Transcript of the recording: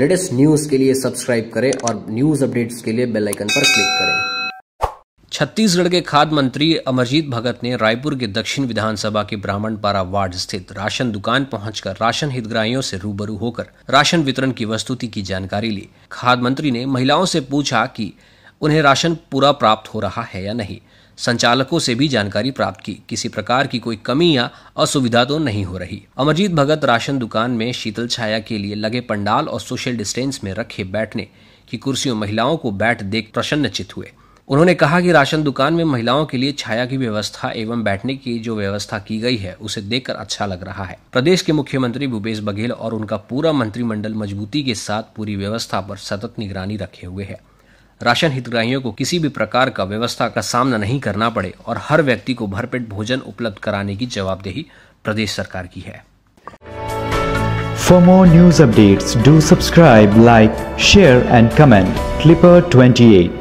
Latest news के लिए subscribe करें और न्यूज़ अपडेट्स के लिए बेल आइकन पर क्लिक करें। छत्तीसगढ़ के खाद्य मंत्री अमरजीत भगत ने रायपुर के दक्षिण विधानसभा के ब्राह्मण पारा वार्ड स्थित राशन दुकान पहुंचकर राशन हितग्राहियों से रूबरू होकर राशन वितरण की वस्तुस्थिति की जानकारी ली। खाद्य मंत्री ने महिलाओं से पूछा कि उन्हें राशन पूरा प्राप्त हो रहा है या नहीं। संचालकों से भी जानकारी प्राप्त की, किसी प्रकार की कोई कमी या असुविधा तो नहीं हो रही। अमरजीत भगत राशन दुकान में शीतल छाया के लिए लगे पंडाल और सोशल डिस्टेंस में रखे बैठने की कुर्सियों महिलाओं को बैठ देख प्रसन्नचित्त हुए। उन्होंने कहा कि राशन दुकान में महिलाओं के लिए छाया की व्यवस्था एवं बैठने की जो व्यवस्था की गई है उसे देखकर अच्छा लग रहा है। प्रदेश के मुख्यमंत्री भूपेश बघेल और उनका पूरा मंत्रिमंडल मजबूती के साथ पूरी व्यवस्था पर सतत निगरानी रखे हुए है। राशन हितग्राहियों को किसी भी प्रकार का व्यवस्था का सामना नहीं करना पड़े और हर व्यक्ति को भरपेट भोजन उपलब्ध कराने की जवाबदेही प्रदेश सरकार की है। For more news updates, do subscribe, like, share and comment Clipper 28.